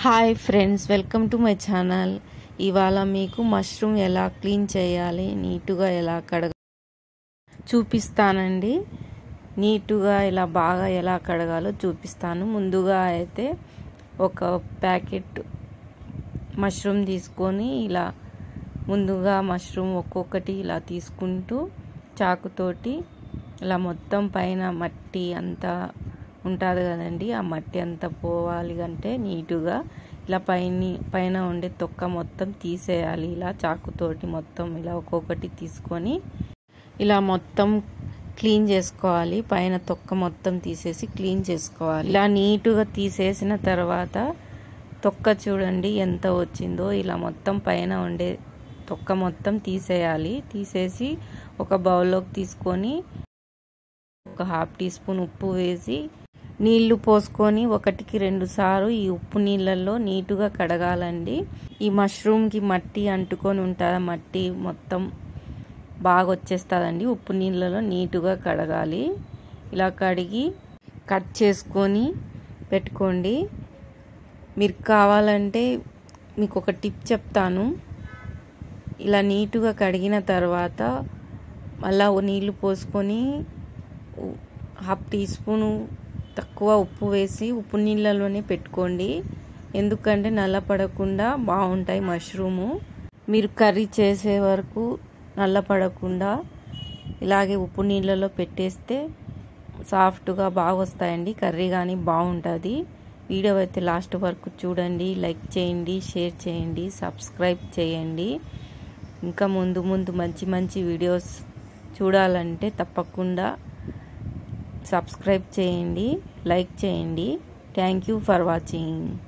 Hi friends welcome to my channel इवाला मीकु mushroom एला क्लीन चेयाली नीटुगा एला कड़गालो चूपिस्तानंडी नीटुगा एला बागा एला कड़गालो चूपिस्तानु। मुंदुगा अयिते ओक पैकेट मश्रूम तीसुकोनी इला मुंदुगा मश्रूम ओक्कोक्कटी इला तीसुकुंटू चाकु तोटी इला मोत्तं पैना मट्टी अंता ఉంటది కదండి। ఆ మట్టి అంతా పోవాలి అంటే నీటుగా ఇలా పైన ఉండే తొక్క మొత్తం తీసేయాలి। ఇలా చాకు తోటి మొత్తం ఇలా ఒక్కొక్కటి తీసుకొని ఇలా మొత్తం క్లీన్ చేసుకోవాలి। పైన తొక్క మొత్తం తీసేసి క్లీన్ చేసుకోవాలి। ఇలా నీటుగా తీసేసిన తర్వాత తొక్క చూడండి ఎంత వచ్చిందో। ఇలా మొత్తం పైన ఉండే తొక్క మొత్తం తీసేయాలి। తీసేసి ఒక బౌల్లోకి తీసుకొని ఒక హాఫ్ టీ స్పూన్ ఉప్పు వేసి నీళ్లు పోసుకొని ఒకటికి రెండు సార్లు ఈ ఉప్పు నీళ్ళల్లో నీటుగా కడగాలండి। ఈ మష్రూమ్ కి మట్టి అంటుకొని ఉంటారు, మట్టి మొత్తం బాగా వచ్చేస్తాదండి। ఉప్పు నీళ్ళల్లో నీటుగా కడగాలి। ఇలా కడిగి కట్ చేసుకొని పెట్టుకోండి। మీరు కావాలంటే మీకు ఒక టిప్ చెప్తాను। ఇలా నీటుగా కడిగిన తర్వాత మళ్ళా నీళ్లు పోసుకొని హాఫ్ టీ స్పూన్ తక్కువ ఉప్పు వేసి ఉప్పు నీళ్ళలోనే పెట్టుకోండి। ఎందుకంటే నల్లపడకుండా బాగుంటాయి మష్రూము। మీరు కర్రీ చేసే వరకు నల్లపడకుండా ఇలాగే ఉప్పు నీళ్ళలో పెట్టేస్తే సాఫ్ట్గా బాగా వస్తాయండి। కర్రీ కానీ బాగుంటుంది। వీడియో అయితే లాస్ట్ వరకు చూడండి, లైక్ చేయండి, షేర్ చేయండి, సబ్స్క్రైబ్ చేయండి। ఇంకా ముందు ముందు మంచి మంచి వీడియోస్ చూడాలంటే తప్పకుండా सब्सक्राइब चेयंडी, लाइक चेयंडी। Thank you for watching.